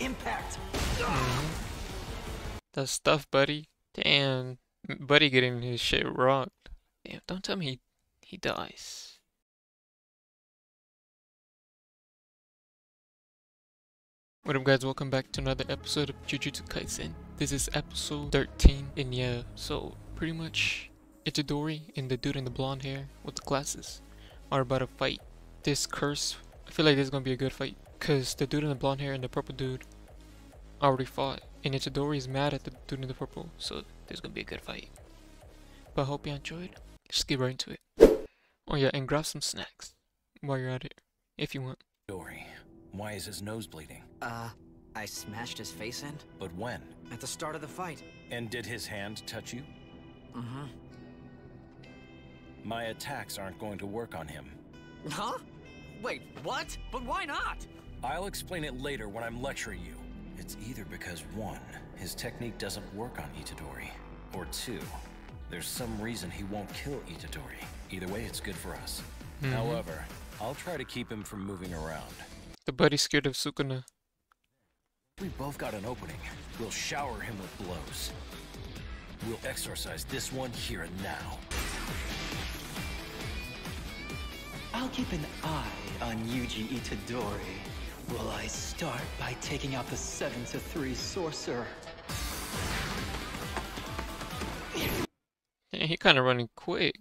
impact. That's stuff, buddy. Damn, buddy getting his shit rocked. Damn, don't tell me he dies. What up, guys? Welcome back to another episode of Jujutsu Kaisen. This is episode 13, and yeah, so pretty much Itadori and the dude in the blonde hair with the glasses are about to fight this curse. I feel like this is gonna be a good fight, cause the dude in the blonde hair and the purple dude already fought, and Itadori is mad at the dude in the purple, so this is gonna be a good fight. But I hope you enjoyed. Just get right into it. Oh yeah, and grab some snacks while you're at it, if you want. Itadori, why is his nose bleeding? I smashed his face in. But when? At the start of the fight. And did his hand touch you? Mm-hmm. My attacks aren't going to work on him. Huh? Wait, what? But why not? I'll explain it later when I'm lecturing you. It's either because 1, his technique doesn't work on Itadori, or 2, there's some reason he won't kill Itadori. Either way, it's good for us. Mm-hmm. However, I'll try to keep him from moving around. The buddy's scared of Sukuna. We both got an opening. We'll shower him with blows. We'll exorcise this one here and now. I'll keep an eye on Yuji Itadori. Will I start by taking out the 7-3 sorcerer? Yeah, he kind of running quick.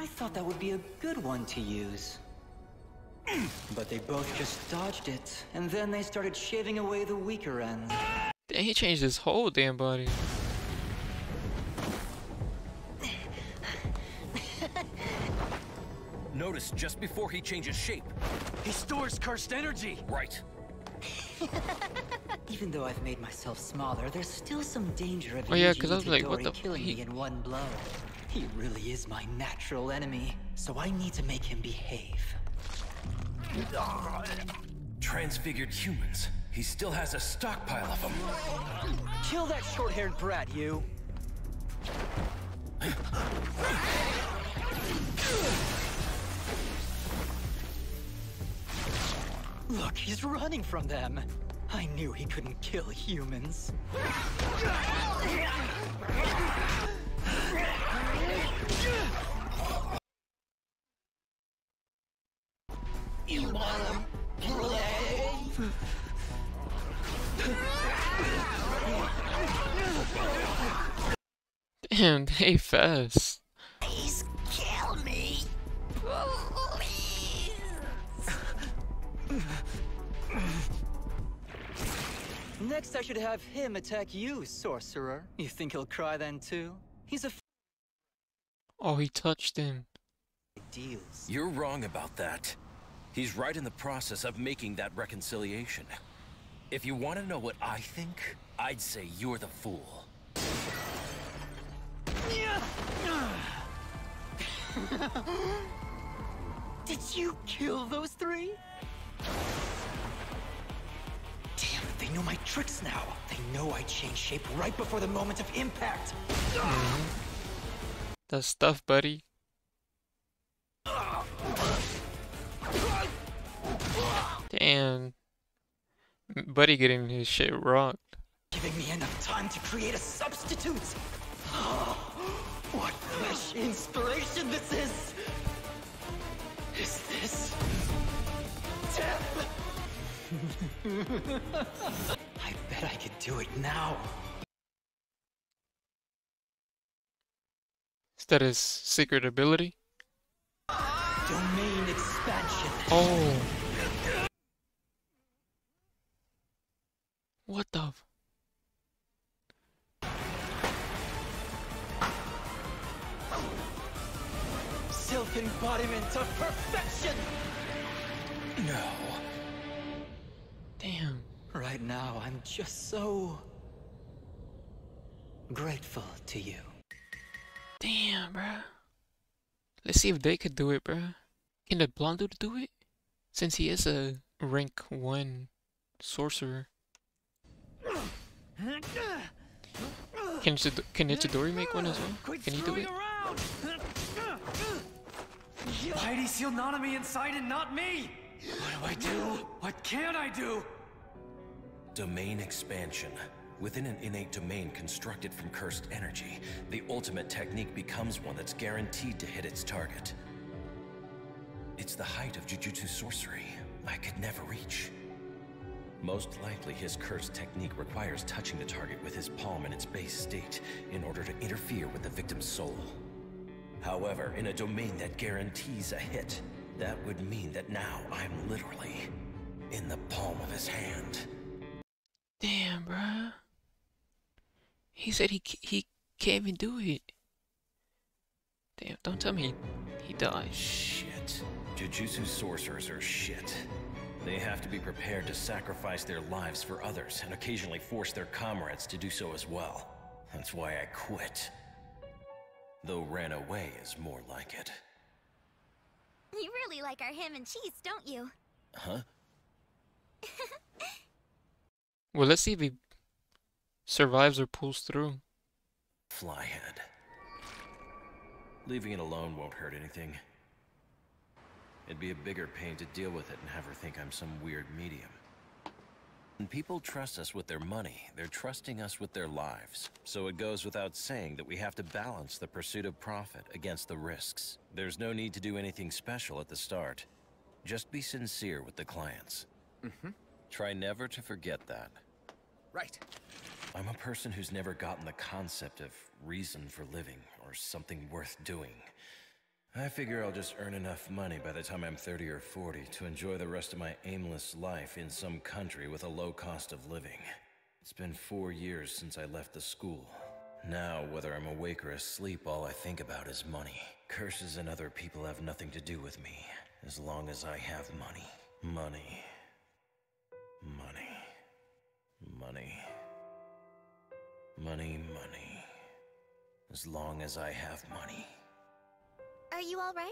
I thought that would be a good one to use. But they both just dodged it, and then they started shaving away the weaker end. Damn, he changed his whole damn body. Notice just before he changes shape, he stores cursed energy. Right. Even though I've made myself smaller, there's still some danger of killing me in one blow. He really is my natural enemy, so I need to make him behave. Transfigured humans. He still has a stockpile of them. Kill that short-haired brat, you. Look, he's running from them. I knew he couldn't kill humans. You wanna play? Damn, they fast. Please kill me. Please. Next, I should have him attack you, sorcerer. You think he'll cry then too? He's a. Oh, he touched him. Deals. You're wrong about that. He's right in the process of making that reconciliation. If you want to know what I think, I'd say you're the fool. Did you kill those 3? Damn, they know my tricks now. They know I change shape right before the moment of impact. That's stuff, buddy. Damn, buddy getting his shit rocked. Giving me enough time to create a substitute. Oh, what fresh inspiration this is. Is this death? I bet I could do it now. Is that his secret ability? Domain expansion. Oh. What the f- Silk embodiment of perfection! No. Damn. Right now, I'm just so grateful to you. Damn, bruh. Let's see if they could do it, bruh. Can the blonde dude do it? Since he is a rank 1 sorcerer. Can Itadori make one as well? Can he do it? Heidi sealed Nanami inside and not me! What do I do? What can I do? Domain expansion. Within an innate domain constructed from cursed energy, the ultimate technique becomes one that's guaranteed to hit its target. It's the height of Jujutsu sorcery I could never reach. Most likely his cursed technique requires touching the target with his palm in its base state in order to interfere with the victim's soul. However, in a domain that guarantees a hit, that would mean that now I'm literally in the palm of his hand. Damn, bruh. He said he can't even do it. Damn, don't tell me he dies. Shit. Jujutsu sorcerers are shit. They have to be prepared to sacrifice their lives for others and occasionally force their comrades to do so as well. That's why I quit. Though ran away is more like it. You really like our ham and cheese, don't you? Huh? Well, let's see if he survives or pulls through. Flyhead. Leaving it alone won't hurt anything. It'd be a bigger pain to deal with it and have her think I'm some weird medium. When people trust us with their money, they're trusting us with their lives. So it goes without saying that we have to balance the pursuit of profit against the risks. There's no need to do anything special at the start. Just be sincere with the clients. Mm-hmm. Try never to forget that. Right. I'm a person who's never gotten the concept of reason for living or something worth doing. I figure I'll just earn enough money by the time I'm 30 or 40 to enjoy the rest of my aimless life in some country with a low cost of living. It's been 4 years since I left the school. Now, whether I'm awake or asleep, all I think about is money. Curses and other people have nothing to do with me, as long as I have money. Money. Money. Money. Money, money. As long as I have money. Are you all right?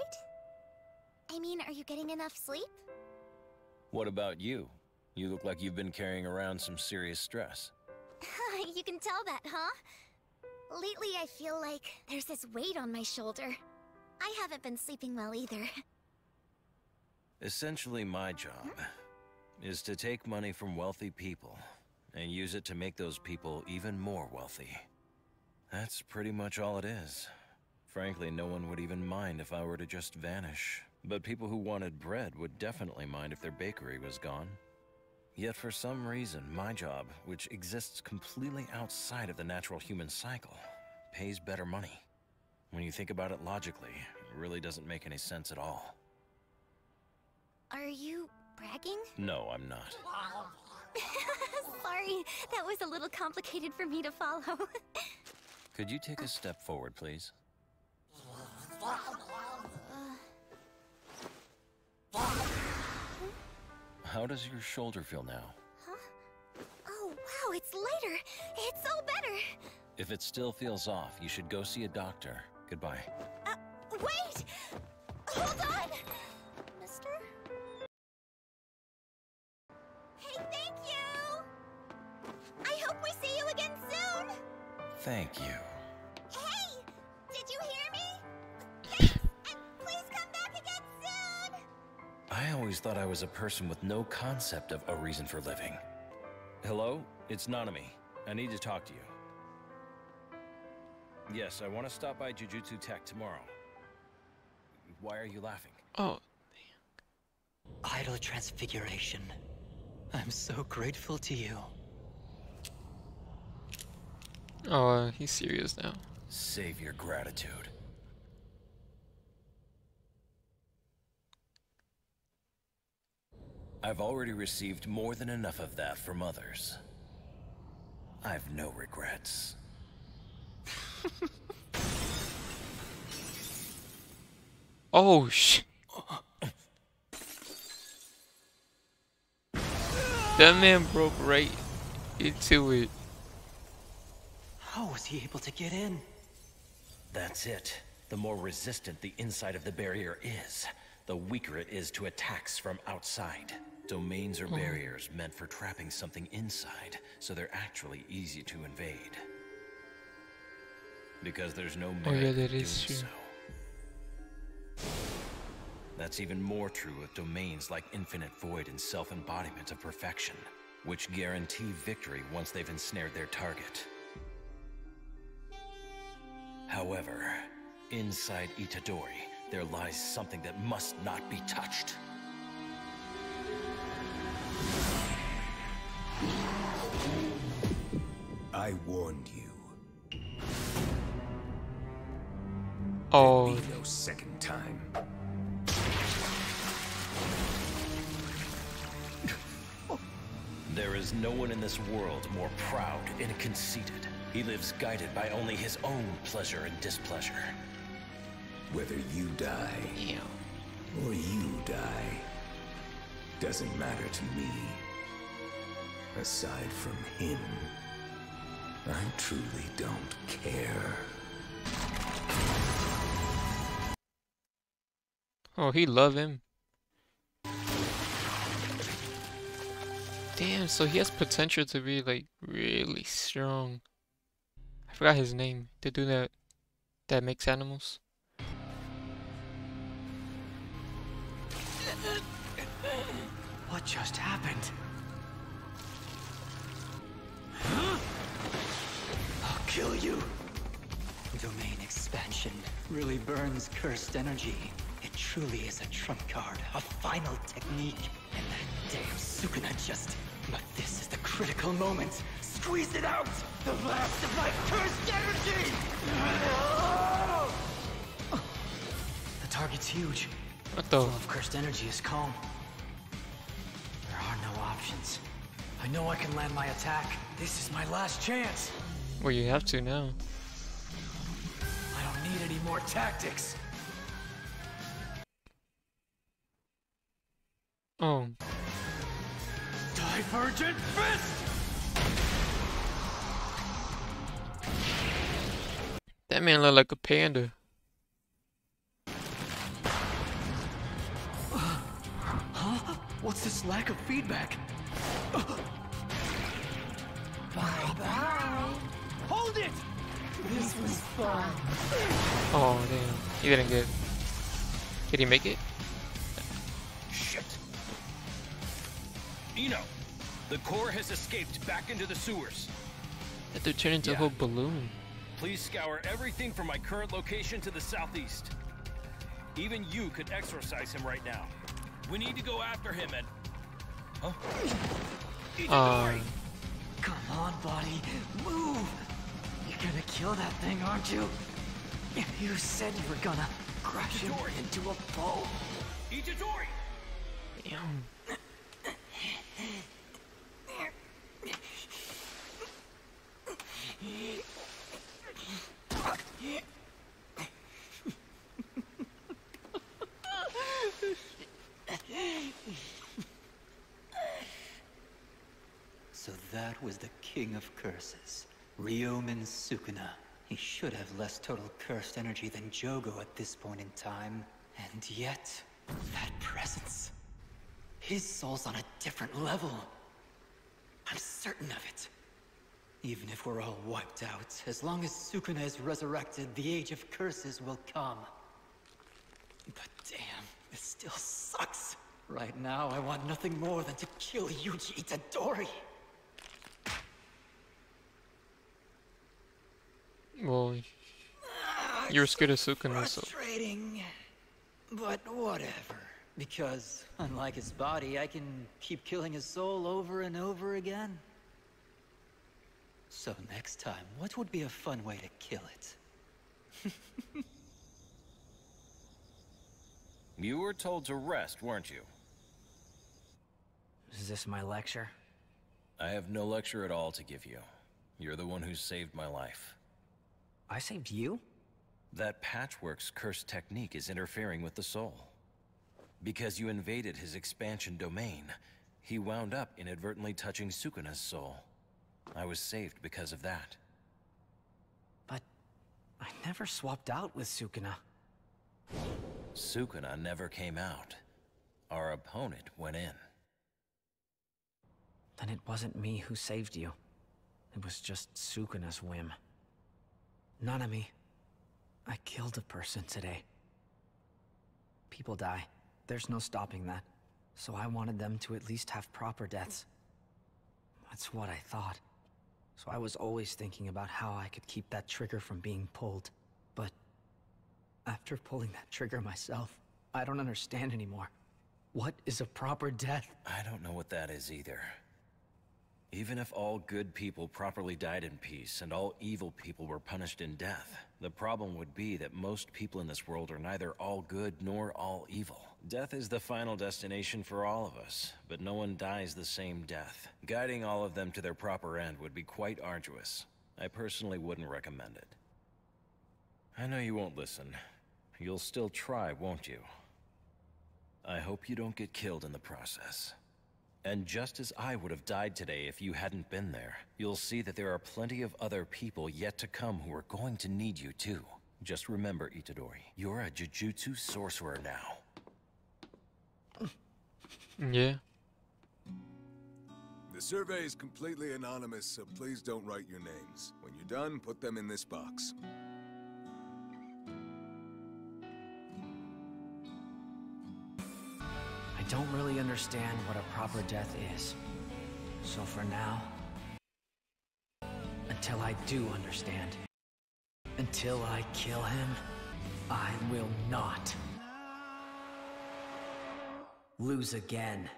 I mean, are you getting enough sleep? What about you? You look like you've been carrying around some serious stress. You can tell that, huh? Lately, I feel like there's this weight on my shoulder. I haven't been sleeping well either. Essentially, my job is to take money from wealthy people and use it to make those people even more wealthy. That's pretty much all it is. Frankly, no one would even mind if I were to just vanish. But people who wanted bread would definitely mind if their bakery was gone. Yet for some reason, my job, which exists completely outside of the natural human cycle, pays better money. When you think about it logically, it really doesn't make any sense at all. Are you bragging? No, I'm not. Sorry, that was a little complicated for me to follow. Could you take a step forward, please? How does your shoulder feel now? Huh? Oh, wow, it's lighter. It's all better. If it still feels off, you should go see a doctor. Goodbye. Wait! Hold on! Mister? Hey, thank you! I hope we see you again soon! Thank you. I always thought I was a person with no concept of a reason for living. Hello? It's Nanami. I need to talk to you. Yes, I want to stop by Jujutsu Tech tomorrow. Why are you laughing? Oh, man. Idle Transfiguration. I'm so grateful to you. Oh, he's serious now. Save your gratitude. I've already received more than enough of that from others. I've no regrets. Oh, shit. That man broke right into it. How was he able to get in? That's it. The more resistant the inside of the barrier is, the weaker it is to attacks from outside. Domains or barriers meant for trapping something inside, so they're actually easy to invade. because there's no merit in doing so. That's even more true with domains like Infinite Void and self-embodiment of perfection, which guarantee victory once they've ensnared their target. However, inside Itadori, there lies something that must not be touched. I warned you. Oh, there'll be no second time. There is no one in this world more proud and conceited. He lives guided by only his own pleasure and displeasure. Whether you die or you die doesn't matter to me. Aside from him, I truly don't care. Oh, he love him. Damn, so he has potential to be like really strong. I forgot his name. The dude that makes animals. What just happened? Huh? I'll kill you. Domain expansion really burns cursed energy. It truly is a trump card, a final technique. And that damn Sukuna just... But this is the critical moment. Squeeze it out! The last of my cursed energy! No! The target's huge. What the? The flow of cursed energy is calm. There are no options. I know I can land my attack. This is my last chance. Well, you have to now. I don't need any more tactics. Oh. Divergent fist! That man looked like a panda. Huh? What's this lack of feedback? Bye-bye. Hold it! This was fun. Oh, damn. He didn't get... Did he make it? Shit. Eno, the core has escaped back into the sewers. That they're turning into a whole balloon. Please scour everything from my current location to the southeast. Even you could exorcise him right now. We need to go after him and... Huh? Come on, buddy. Move! You're gonna kill that thing, aren't you? You said you were gonna crush him into a bowl. Itadori! Damn. So that was the king of curses, Ryomen Sukuna. He should have less total cursed energy than Jogo at this point in time. And yet, that presence... His soul's on a different level. I'm certain of it. Even if we're all wiped out, as long as Sukuna is resurrected, the age of curses will come. But damn, this still sucks. Right now, I want nothing more than to kill Yuji Itadori. Well, you're scared of Sukuna, so... Frustrating, but whatever. Because, unlike his body, I can keep killing his soul over and over again. So next time, what would be a fun way to kill it? You were told to rest, weren't you? Is this my lecture? I have no lecture at all to give you. You're the one who saved my life. I saved you? That patchwork's cursed technique is interfering with the soul. Because you invaded his expansion domain, he wound up inadvertently touching Sukuna's soul. I was saved because of that. But I never swapped out with Sukuna. Sukuna never came out. Our opponent went in. Then it wasn't me who saved you. It was just Sukuna's whim. Nanami, I killed a person today. People die. There's no stopping that. So I wanted them to at least have proper deaths. That's what I thought. So I was always thinking about how I could keep that trigger from being pulled. But after pulling that trigger myself, I don't understand anymore. What is a proper death? I don't know what that is either. Even if all good people properly died in peace, and all evil people were punished in death, the problem would be that most people in this world are neither all good nor all evil. Death is the final destination for all of us, but no one dies the same death. Guiding all of them to their proper end would be quite arduous. I personally wouldn't recommend it. I know you won't listen. You'll still try, won't you? I hope you don't get killed in the process. And just as I would have died today if you hadn't been there, you'll see that there are plenty of other people yet to come who are going to need you too. Just remember, Itadori, you're a Jujutsu sorcerer now. Yeah. The survey is completely anonymous, so please don't write your names. When you're done, put them in this box. I don't really understand what a proper death is. So for now, until I do understand, until I kill him, I will not lose again.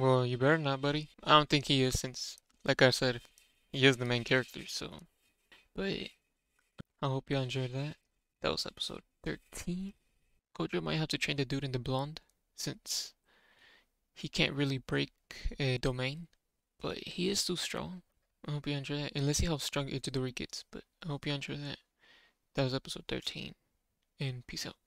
Well, you better not, buddy. I don't think he is, since, like I said, he is the main character, so. But I hope y'all enjoyed that. That was episode 13. Gojo might have to train the dude in the blonde, since he can't really break a domain, but he is too strong. I hope you enjoy that, and let's see how strong Itadori gets, but I hope you enjoy that. That was episode 13, and peace out.